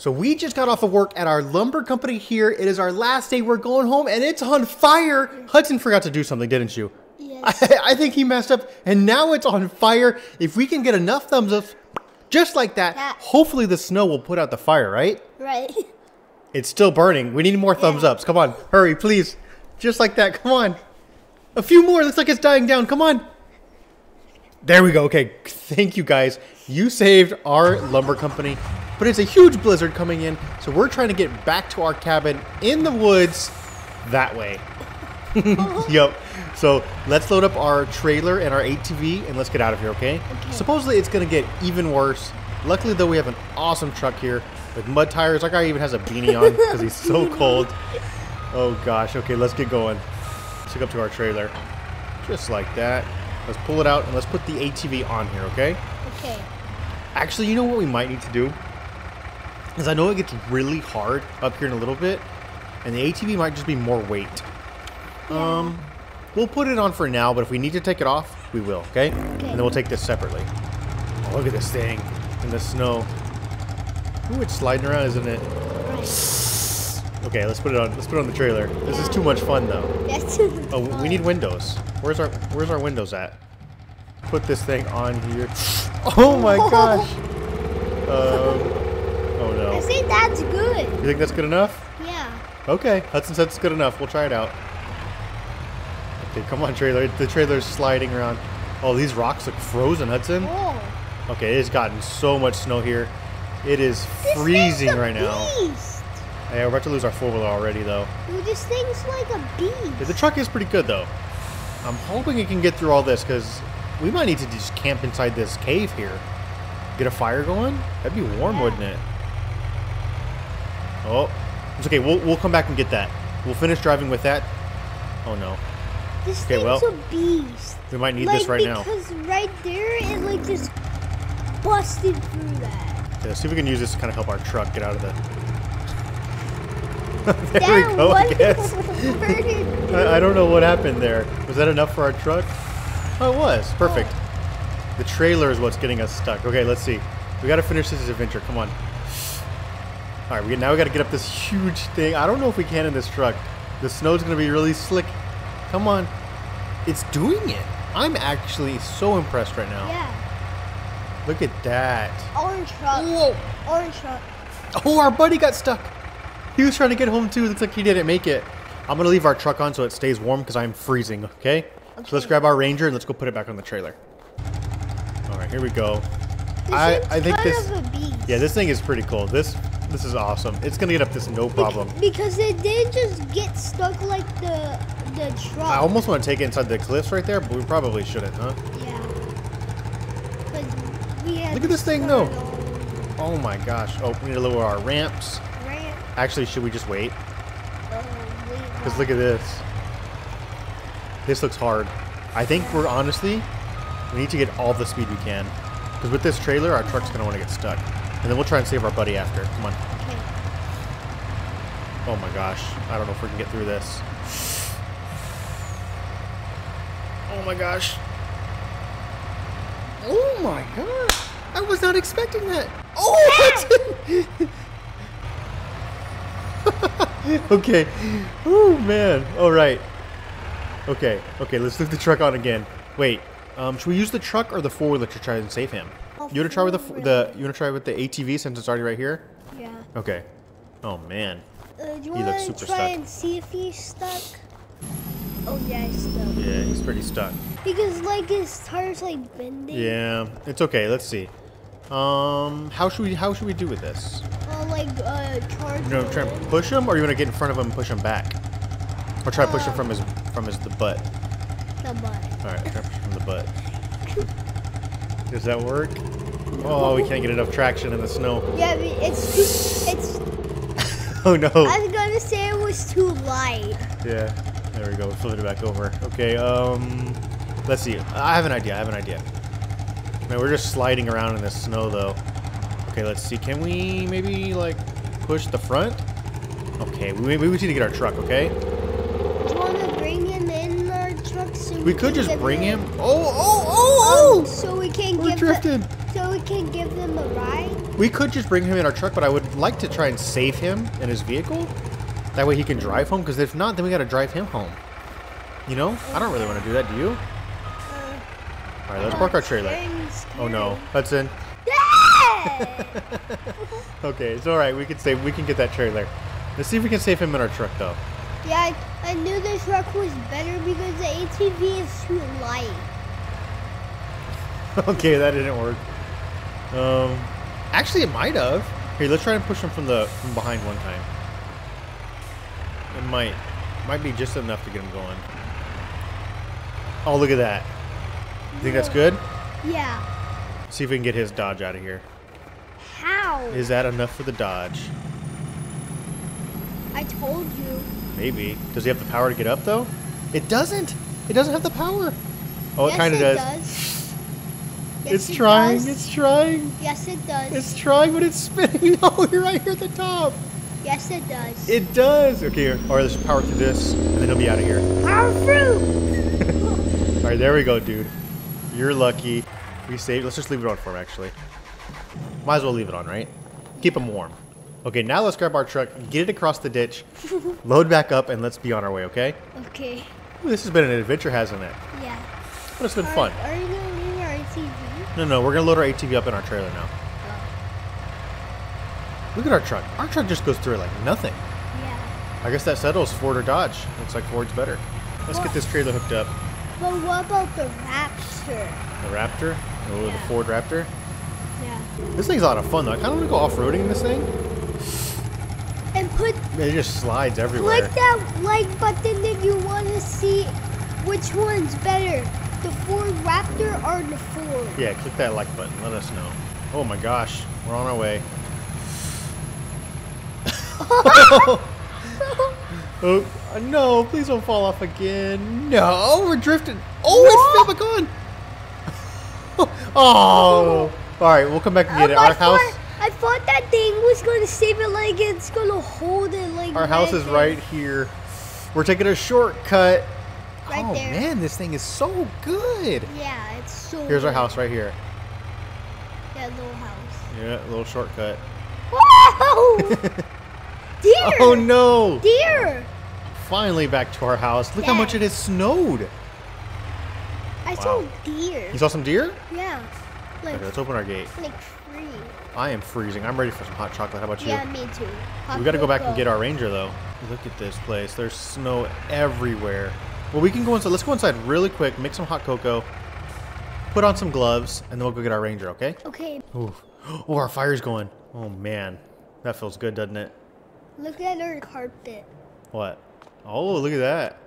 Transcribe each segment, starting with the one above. So we just got off of work at our lumber company here. It is our last day. We're going home and it's on fire. Hudson forgot to do something, didn't you? Yes. I think he messed up and now it's on fire. If we can get enough thumbs up just like that, hopefully the snow will put out the fire, right? Right. It's still burning. We need more thumbs ups. Come on, hurry, please. Just like that, come on. A few more, looks like it's dying down, come on. There we go, okay, thank you guys. You saved our lumber company, but it's a huge blizzard coming in, so we're trying to get back to our cabin in the woods that way. Yep, so let's load up our trailer and our ATV and let's get out of here, okay? Supposedly it's gonna get even worse. Luckily though, we have an awesome truck here with mud tires. Our guy even has a beanie on because he's so cold. Oh gosh, okay, let's get going. Let's hook up to our trailer. Just like that. Let's pull it out and let's put the ATV on here, okay? Okay. Actually, you know what we might need to do? Because I know it gets really hard up here in a little bit, and the ATV might just be more weight. Yeah. We'll put it on for now, but if we need to take it off, we will, okay? And then we'll take this separately. Oh, look at this thing in the snow. Ooh, it's sliding around, isn't it? Okay, let's put it on. Let's put it on the trailer. This is too much fun, though. That's too much fun. Oh, we need windows. Where's our windows at? Put this thing on here. Oh my gosh. Oh no. I think that's good. You think that's good enough? Yeah. Okay. Hudson said it's good enough. We'll try it out. Okay, come on, trailer. The trailer's sliding around. Oh, these rocks look frozen, Hudson. Oh. Okay, it's gotten so much snow here. It is freezing right now. Yeah, we're about to lose our four-wheeler already, though. Dude, this thing's like a beast. The truck is pretty good, though. I'm hoping it can get through all this, because we might need to just camp inside this cave here. Get a fire going? That'd be warm, wouldn't it? Oh, it's okay. We'll come back and get that. We'll finish driving with that. Oh, no. This thing's a beast. We might need this right now. Because right there, it like just busted through that. Okay, let's see if we can use this to kind of help our truck get out of the... there we go, I guess. I don't know what happened there. Was that enough for our truck? Oh, it was. Perfect. Oh. The trailer is what's getting us stuck. Okay, let's see. We got to finish this adventure. Come on. All right, now we got to get up this huge thing. I don't know if we can in this truck. The snow's going to be really slick. Come on. It's doing it. I'm actually so impressed right now. Yeah. Look at that. Orange truck. Whoa. Orange truck. Oh, our buddy got stuck. He was trying to get home too. Looks like he didn't make it. I'm going to leave our truck on so it stays warm because I'm freezing, okay? So let's grab our Ranger and let's go put it back on the trailer. All right, here we go. I think this of a beast. Yeah, this thing is pretty cool. This is awesome. It's going to get up this no problem. Because it didn't just get stuck like the truck. I almost want to take it inside the cliffs right there, but we probably shouldn't, huh? Yeah. Look at this thing, though. Oh, my gosh. Oh, we need to lower our ramps. Actually, should we just wait? Because look at this. This looks hard. I think we're honestly, we need to get all the speed we can. Because with this trailer, our truck's going to want to get stuck. And then we'll try and save our buddy after. Come on. Okay. Oh, my gosh. I don't know if we can get through this. Oh, my gosh. Oh, my gosh. I was not expecting that. Oh, okay. Oh, man. All right. Okay. Okay, let's lift the truck on again. Wait. Should we use the truck or the four-wheeler to try and save him? You want to try with the ATV since it's already right here? Yeah. Okay. Oh, man. Do you want to try and see if he's stuck? Oh, yeah, he's stuck. Yeah, he's pretty stuck. Because, like, his tire's, like, bending. Yeah, it's okay. Let's see. How should we do with this? Charge him. You know, try and push him, or you want to get in front of him and push him back? Or try to push him from his, the butt? The butt. All right, try to push him from the butt. Does that work? Oh, we can't get enough traction in the snow. Yeah, but it's... Oh, no. I was going to say it was too light. Yeah, there we go. Flip it back over. Okay, let's see. I have an idea. Man, we're just sliding around in the snow, though. Okay, let's see. Can we maybe, like, push the front? Okay, we need to get our truck, okay? Do you want to bring him in our truck soon? We could just bring him. Oh, oh, oh, oh! So we can give him a ride? We could just bring him in our truck, but I would like to try and save him and his vehicle. That way he can drive home, because if not, then we got to drive him home. You know? I don't really want to do that, do you? Alright, let's park our trailer. Oh no, Hudson. Okay, it's alright, we can save, we can get that trailer. Let's see if we can save him in our truck, though. Yeah, I knew the truck was better because the ATV is too light. Okay, that didn't work. Actually, it might have. Here, let's try and push him from behind one time. It might be just enough to get him going. Oh, look at that. You think that's good? Yeah. See if we can get his Dodge out of here. How? Is that enough for the Dodge? I told you. Maybe. Does he have the power to get up, though? It doesn't. It doesn't have the power. Oh, yes, it kind of does. Yes, it's trying. Does. It's trying. Yes, it does. It's trying, but it's spinning. Oh, you're right here at the top. Yes, it does. It does. Okay. All right, let's power through this, and then he'll be out of here. Power through. All right, there we go, dude. You're lucky. We saved. Let's just leave it on for him, actually. Might as well leave it on, right? Keep him warm. Okay, now let's grab our truck, get it across the ditch, load back up, and let's be on our way, okay? Okay. Ooh, this has been an adventure, hasn't it? Yeah. But it's been fun. Are you going to leave our ATV? No, no, we're going to load our ATV up in our trailer now. Oh. Look at our truck. Our truck just goes through it like nothing. Yeah. I guess that settles Ford or Dodge. Looks like Ford's better. Let's get this trailer hooked up. But what about the Raptor? The Raptor? Oh, yeah. The Ford Raptor? Yeah. This thing's a lot of fun, though. I kind of want to go off-roading in this thing. And put... It just slides everywhere. Click that like button if you want to see which one's better, the Ford Raptor or the Ford. Yeah, click that like button. Let us know. Oh, my gosh. We're on our way. Oh, no, please don't fall off again. No, we're drifting. Oh, it's fell back on. Oh. All right, we'll come back and get it. Our house. I thought that thing was going to save it like it's going to hold it like Our house is right here. We're taking a shortcut. Right there. Oh, man, this thing is so good. Yeah, it's so good. Here's our house right here. Yeah, little house. Yeah, little shortcut. Whoa! Deer! Oh no! Deer! Finally back to our house. Look how much it has snowed. I saw deer. You saw some deer? Yeah. Like, okay, let's open our gate. Like free. I am freezing. I'm ready for some hot chocolate. How about you? Yeah, me too. We got to go back and get our Ranger though. Look at this place. There's snow everywhere. Well, we can go inside. Let's go inside really quick. Make some hot cocoa. Put on some gloves, and then we'll go get our Ranger. Okay? Okay. Ooh. Oh, our fire's going. Oh man, that feels good, doesn't it? Look at our carpet. What? Oh, look at that.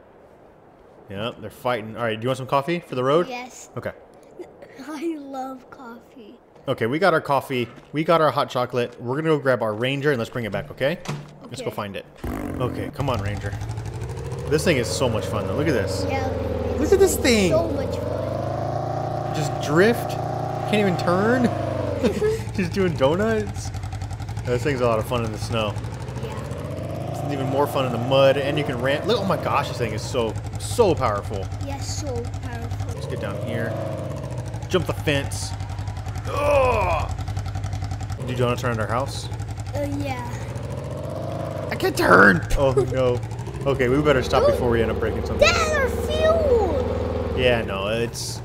Yep, they're fighting. All right, do you want some coffee for the road? Yes. Okay. I love coffee. Okay, we got our coffee. We got our hot chocolate. We're going to go grab our Ranger and let's bring it back, okay? Let's go find it. Okay, come on, Ranger. This thing is so much fun, though. Look at this. Yeah. Look at this thing. So much fun. Just drift. Can't even turn. Just doing donuts. This thing's a lot of fun in the snow. Even more fun in the mud, and you can rant. Look, oh my gosh, this thing is so powerful. Yes, so powerful. Let's get down here. Jump the fence. Ugh! Did you want to turn our house? Yeah. I can't turn. Oh no. Okay, we better stop before we end up breaking something. That's our field. Yeah, no, it's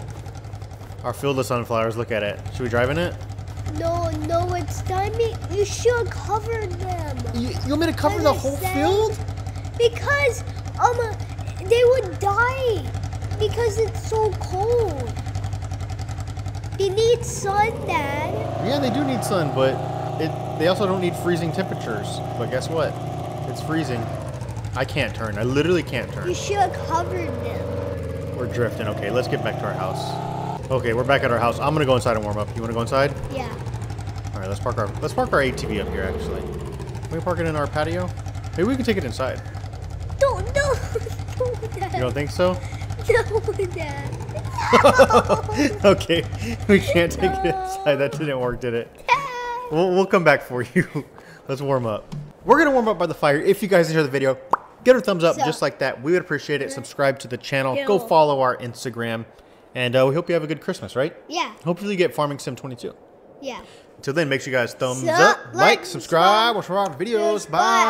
our field of sunflowers. Look at it. Should we drive in it? No, it's timing. You should cover them. You want me to cover the whole field? Because they would die because it's so cold. They need sun, Dad. Yeah, they do need sun, but they also don't need freezing temperatures. But guess what? It's freezing. I can't turn. I literally can't turn. You should cover them. We're drifting. Okay, let's get back to our house. Okay, we're back at our house. I'm gonna go inside and warm up. You wanna go inside? Yeah. All right, let's park our ATV up here. Actually, can we park it in our patio? Maybe we can take it inside. Don't do that. You don't think so? Don't do that. No. Okay, we can't take it inside. That didn't work, did it? Yeah. We'll come back for you. Let's warm up. We're gonna warm up by the fire. If you guys enjoyed the video, give it a thumbs up just like that. We would appreciate it. Subscribe to the channel. Go follow our Instagram, and we hope you have a good Christmas, right? Yeah. Hopefully, you get Farming Sim 22. Yeah. Till then, make sure you guys thumbs up, like, subscribe, watch more videos. Bye.